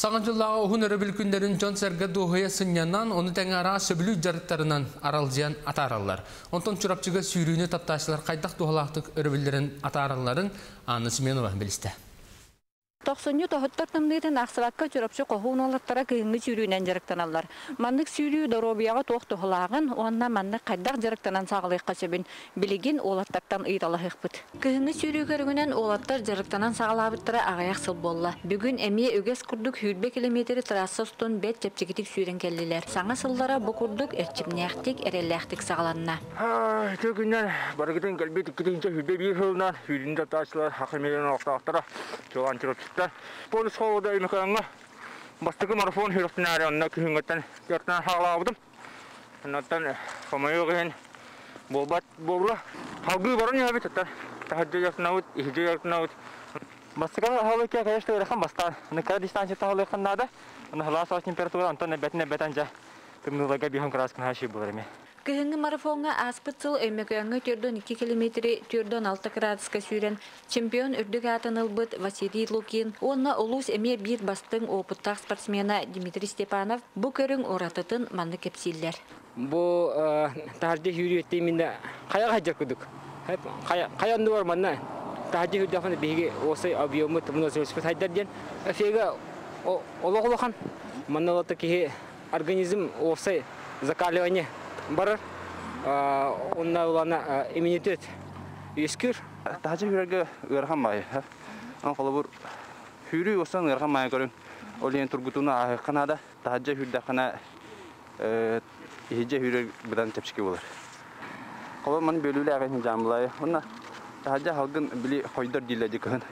Саңғыдылаға ұғын әрібіл күндерін жон сәргәді ұғыя сыннянан, оны тәңі ара сөбілі жарыттарынан аралзиян атаралар. Онтан чұрапчыға сүйрүйіне тапташылар қайдақ дұғалақтық әрібілдерін атараларын Анна Семенова білісті. Тоқсонью тохоттартымдыйден ақсыватқа чұрапчы қоғын оларттара күйінгі сүйрүйінен жарықтаналар. Маннық сүйрүй доробияға тоқ тұғылағын, онына маннық қайдақ жарықтанан сағылайыққа сөбін. Білеген олаттартан ұйдалайық бұд. Күйінгі сүйрүй көргінен олаттар жарықтанан сағылабыттара ағаяқ сыл болла. Бүгін әме өгес күрдік хүрбе километрі трассостон бәт жапчекетік сүйрін келділер. Саңа сылдара бұ күрдік әрчімнеяқтек, әреллеяқтек сағаланына. Полис холода и механга. Бастык марафон хиростинарий, он на кюнгатан, кертан халавдам. Натан, помоюген, бобат, бобла. Халгы барони хавит, это таджият наут, ихджият наут. Бастык халаки, конечно, верхам бастан. На какой дистанции халахан надо? На холодной температуре, антон не бетанжа. Ты мне лагаби ханкраскан хаши бурами. Кыһыҥҥы марафонга аспытсыл эммекөҥҥө тӧрдөн 2 километри тӧрдөн 6 градуска сүйрен чемпион үрдүк атын ылбыт Василий Лукин, онна улус эме бир бастың опыттак спортсмена Дмитрий Степанов бу көрүң оратытын манны кепсиллер. Бу тажды юрүттү минде каяга жакыдык. Каянды бар манна. Тажды юрдафны беги осы объёмы тумно сөзсүз айдаден. Эфеге ологолохан манналата ки организм осы закаливание бар, онда улана иммунитет ескір. Тажы үрге өрхамай, анқала бұр хүрі осан өрхамай көрін. Олен тұргутуна ағы қанада, тажы үрді қана еже үрі бұдан тепшіке болар. Қала маны бөлілі ағайын жамылай, онна тажы халғын білі қойдар дейләді көрін.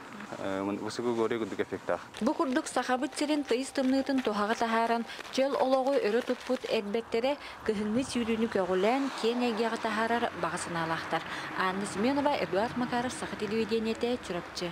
Бу курдук сахабыт сирин тыйыс тымныытын тухага тахаран, чел ологу өрө туппут эрбеттере кыһыҥҥы сүүрүүнү көгүлээн киэн ээгиэҕэ тахарар багасынаалаахтар. Анна Семенова, Эдуард Макаров, Саха телевидениете, Чурапчы.